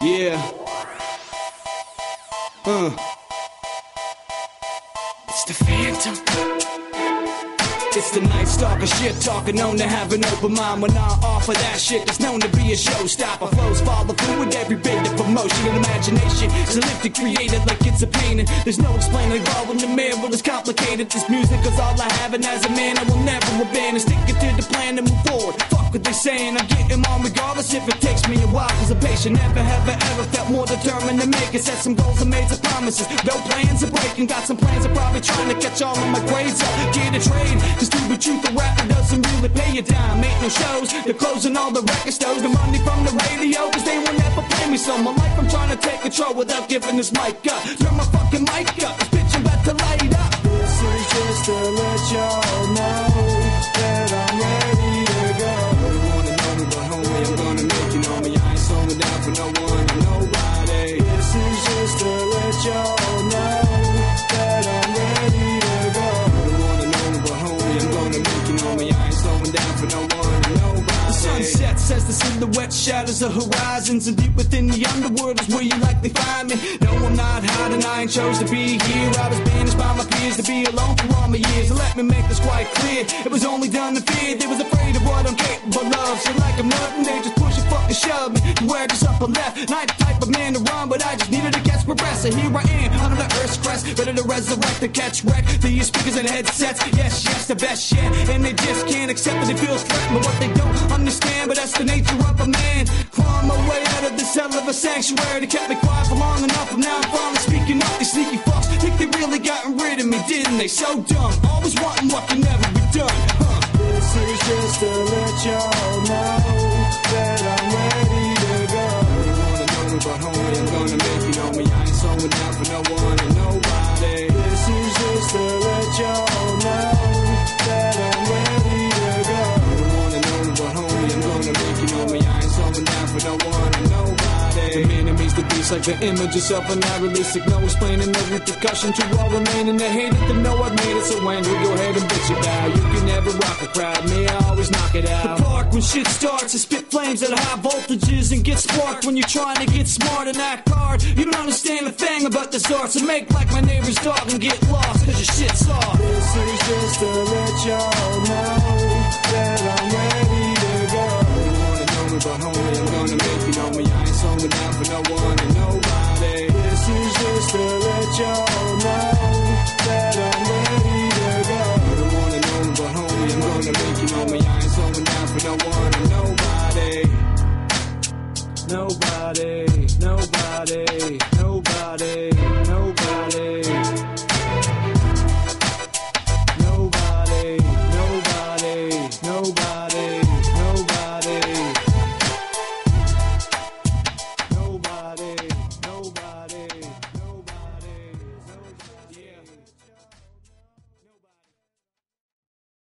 Yeah. It's the Phantom. It's the night stalker, shit talker, known to have an open mind. When I offer that shit, it's known to be a showstopper. Flows follow through with every bit of promotion and imagination. So live to create it like it's a painting. There's no explaining, all in the mirror is complicated. This music is all I have, and as a man I will never abandon. Stick it to the plan and move forward. Fuck what they're saying, I'm getting on regardless if it takes me a while. Cause I'm patient, never have I ever felt more determined to make it. Set some goals and made some promises, no plans are breaking. Got some plans, I'm probably trying to catch all of my grades up. Get a trade. Cause to the truth, the rapper doesn't really pay a dime. Ain't no shows, they're closing all the record stores. The money from the radio, cause they will never pay me some. My life, I'm trying to take control without giving this mic up. Turn my fucking mic up, this bitch I'm about to light up. This is just to let y'all know that I'm ready to go. You wanna know me, but homie, I'm gonna make you know me. I ain't slowing down for no one and nobody. This is just to let y'all know that I'm ready to go. You know me, I ain't slowing down for no one, nobody. The sunset says the silhouette shatters the horizons, and deep within the underworld is where you likely find me. No, I'm not hiding, I ain't chose to be here. I was banished by my peers to be alone for all my years. So let me make this quite clear, it was only done to fear. They was afraid of what I'm capable of. So like I'm nothing, they just push and fucking shove me. You wear just up and left, not the type of man to run, but I just needed to catch my breath. So here I am, under the earth's crest, ready to resurrect the catch wreck. To your speakers and headsets, yes, yes, the best yet. And they just can't accept that it feels threatened. But what they don't understand, but that's the nature of a man. Climb my way out of the cell of a sanctuary. They kept me quiet for long enough, and now I'm finally speaking up. These sneaky fucks think they really gotten rid of me, didn't they? So dumb, always wanting what can never be done, huh? This is just to let y'all know that I'm ready to go. You wanna know me, but homie, I'm gonna make you know me. I ain't slowing down for no one and nobody. This is just to let y'all know that I'm ready to go. You wanna know me, but homie, I'm gonna make you know me. I ain't slowing down for no one and nobody. The man that meets the beast like the image of something unrealistic. No explaining the repercussion to all remaining. They hated to know I've made it, so angry, go ahead and bitch it out. You can never rock a crowd, me, I always knock it out. The park when shit starts, I spit flames at high voltages and get sparked when you're trying to get smart and act hard. You don't understand a thing about this art, so make like my neighbor's dog and get lost, cause your shit's off. This is just to let y'all know that I'm ready to go. You wanna know me, but homie, I'm gonna make you know me. I ain't slowing down for no one and nobody. This is just to let y'all know that I'm ready to go. You wanna know me, but homie, I'm gonna make you know me. I ain't slowing down for no one and nobody. Nobody, nobody, nobody, nobody.